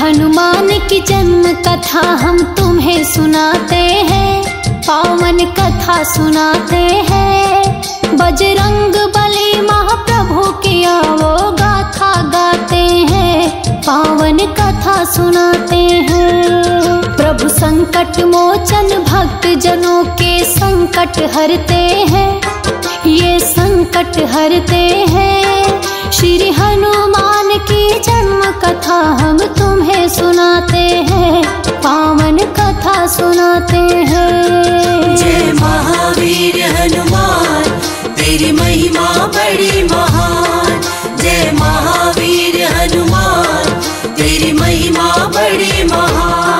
हनुमान की जन्म कथा हम तुम्हें सुनाते हैं, पावन कथा सुनाते हैं। बजरंग बली महाप्रभु की वो गाथा गाते हैं, पावन कथा सुनाते हैं। प्रभु संकट मोचन भक्त जनों के संकट हरते हैं, ये संकट हरते हैं। श्री हनुमान की जन्म कथा हम तुम्हें सुनाते हैं, पावन कथा सुनाते हैं। जय महावीर हनुमान, तेरी महिमा बड़ी महान। जय महावीर हनुमान, तेरी महिमा बड़ी महान।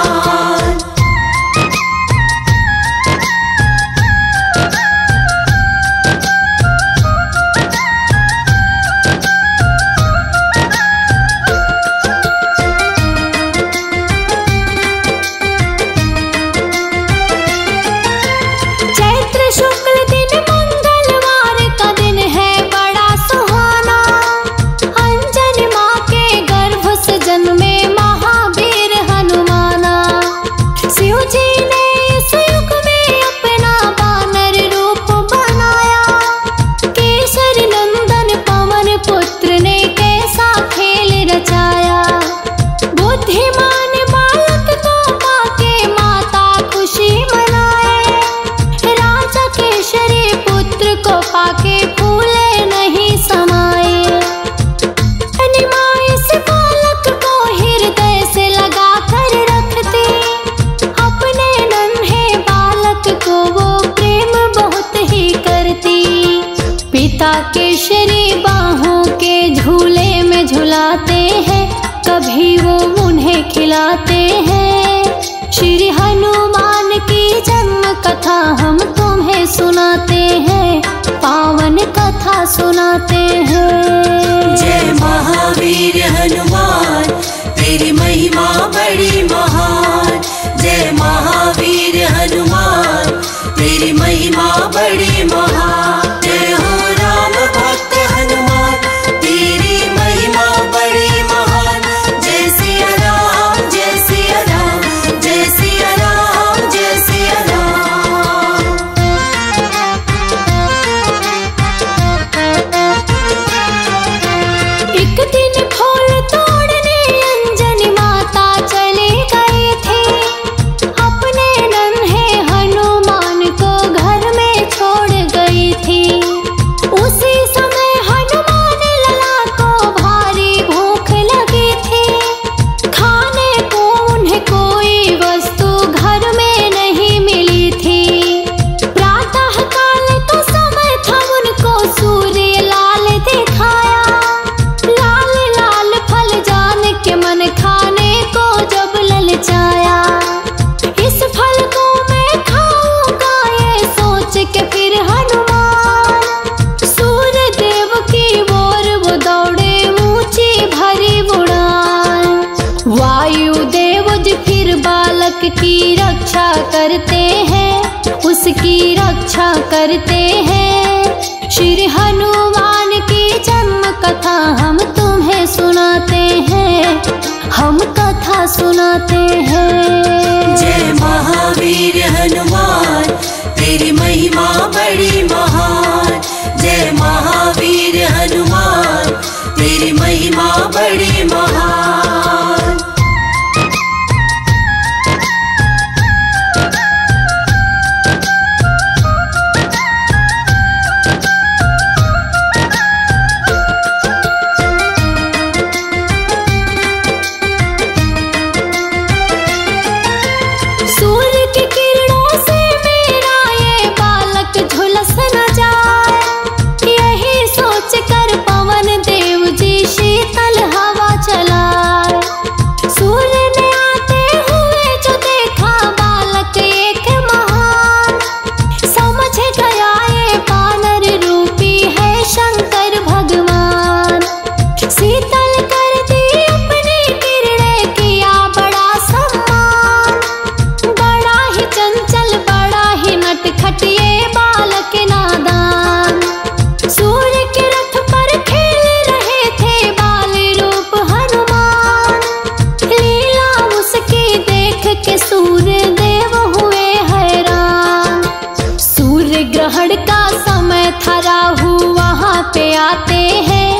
केशरी बाहों के झूले में झुलाते हैं, कभी वो उन्हें खिलाते हैं। श्री हनुमान की जन्म कथा हम तुम्हें सुनाते हैं, पावन कथा सुनाते हैं। जय महावीर हनुमान, तेरी महिमा बड़ी महान। जय महावीर हनुमान, तेरी महिमा बड़ी महान। की रक्षा करते हैं, उसकी रक्षा करते हैं। श्री हनुमान की जन्म कथा हम तुम्हें सुनाते हैं, हम कथा सुनाते हैं। जय महावीर हनुमान, तेरी महिमा बड़ी महान। जय महावीर हनुमान, तेरी महिमा बड़ी महान। हराहू वहाँ पे आते हैं,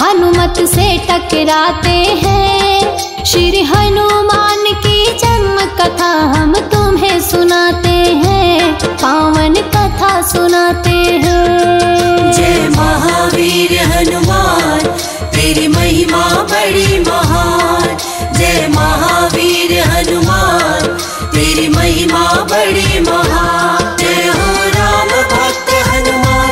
हनुमत से टकराते हैं। श्री हनुमान की जन्म कथा हम तुम्हें सुनाते हैं, पावन कथा सुनाते हैं। जय महावीर हनुमान, तेरी महिमा बड़ी महान। जय महावीर हनुमान, तेरी महिमा बड़ी महान। जय हो राम भक्त हनुमान,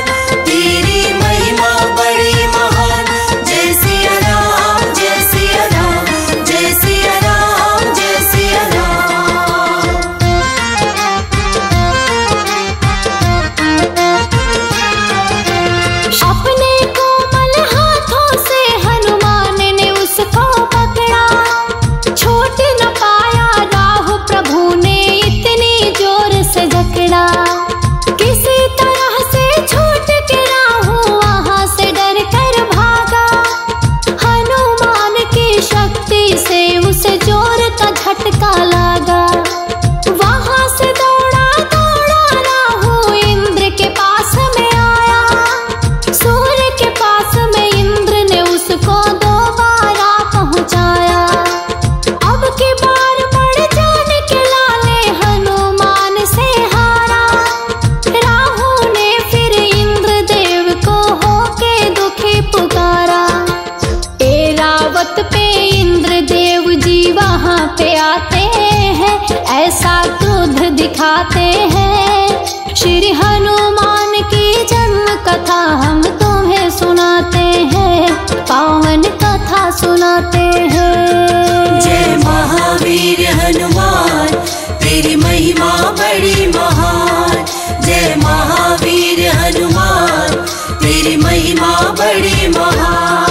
तेरी महिमा बड़ी महान। जय सिया राम, जय सिया राम, जय सिया राम, जय सिया राम। अपने कोमल हाथों से हनुमान ने उसको पकड़ा, छोड़ न पाया राह प्रभु ने इतनी जोर से जकड़ा। ऐसा क्रोध दिखाते हैं, श्री हनुमान की जन्म कथा हम तुम्हें सुनाते हैं, पावन कथा सुनाते हैं। जय महावीर हनुमान, तेरी महिमा बड़ी महान। जय महावीर हनुमान, तेरी महिमा बड़ी महान।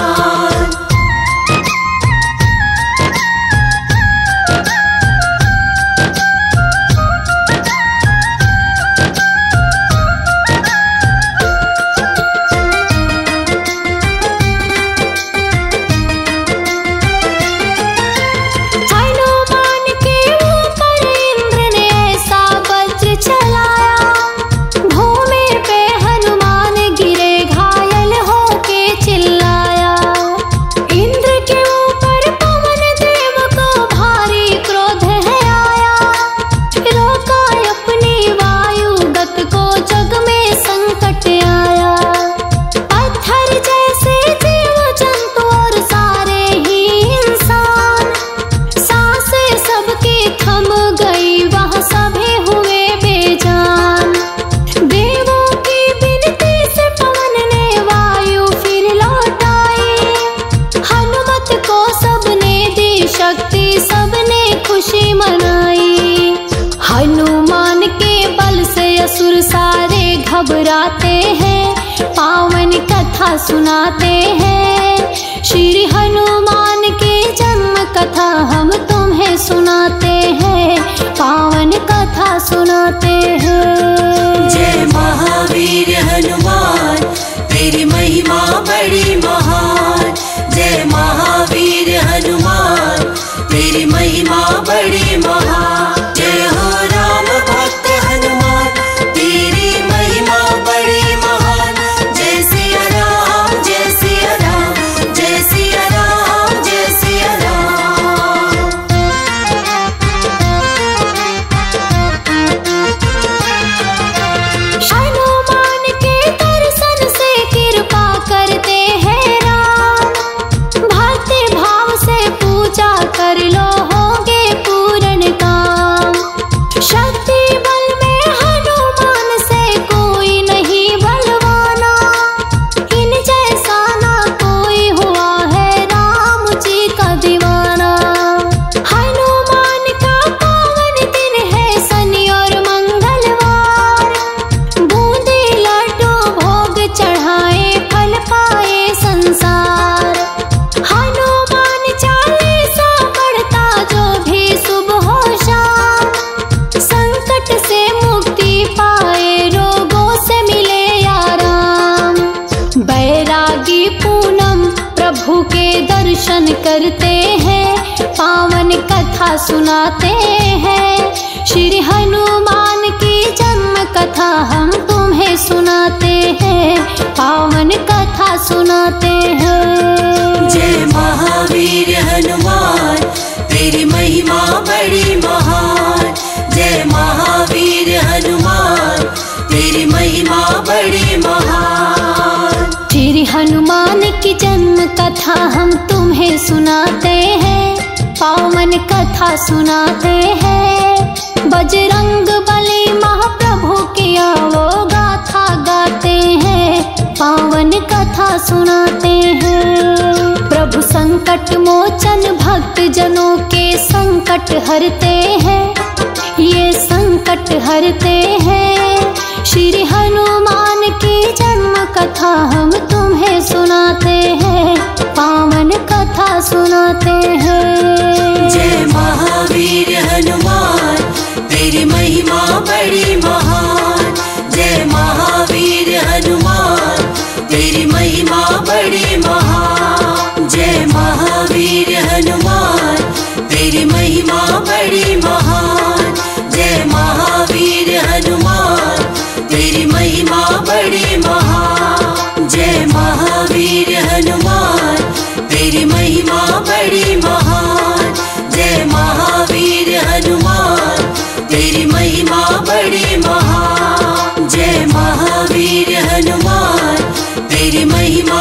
घबराते हैं, पावन कथा सुनाते हैं, श्री हनुमान की जन्म कथा हम तुम्हें सुनाते हैं, पावन कथा सुनाते हैं। जय महावीर हनुमान, तेरी महिमा बड़ी महान। जय महावीर हनुमान, तेरी महिमा बड़ी महान। जय हो राम भक्त हनुमान, तेरी महिमा बड़ी महान। जय सिया राम, जय सिया राम, जय सिया राम, जय सिया राम। हनुमान के दर्शन से कृपा करते हैं राम, भक्ति भाव से पूजा कर लो होंगे पूर्ण काम। शक्ति बल में हनुमान से कोई नहीं बलवाना, इन जैसा ना कोई हुआ है राम जी का दीवाना। हनुमान का पावन दिन है शनि और मंगलवार, बूंदी लड्डू भोग चढ़ाए फल पाए संसार। हनुमान चालीसा पढ़ता जो भी सुबह हो शाम, संकट से मुक्ति पाए रोगों से मिले आराम। बैरागी पूनम प्रभु के दर्शन करते हैं, पावन कथा सुनाते हैं, श्री हनुमान की जन्म कथा हम तुम्हें सुनाते हैं, सुनाते हैं। जय महावीर हनुमान, तेरी महिमा बड़ी महान। जय महावीर हनुमान, तेरी महिमा बड़ी महान। तेरे हनुमान की जन्म कथा हम तुम्हें सुनाते हैं, पावन कथा सुनाते हैं। बजरंग बली महाप्रभु की वो गाथा गाते हैं, पावन कथा सुनाते हैं। प्रभु संकट मोचन, भक्त जनों के संकट हरते हैं, ये संकट हरते हैं। श्री हनुमान की जन्म कथा हम तुम्हें सुनाते हैं, पावन कथा सुनाते हैं। जय महावीर हनुमान, तेरी महिमा बड़ी महान। जय महावीर हनुमान, तेरी महिमा बड़ी महान। जय महावीर हनुमान, तेरी महिमा बड़ी महान। जय महावीर हनुमान, तेरी महिमा बड़ी महान। जय महावीर हनुमान, तेरी महिमा बड़ी महान। जय महावीर हनुमान, तेरी महिमा बड़ी महान। जय महावीर हनुमान, तेरी महिमा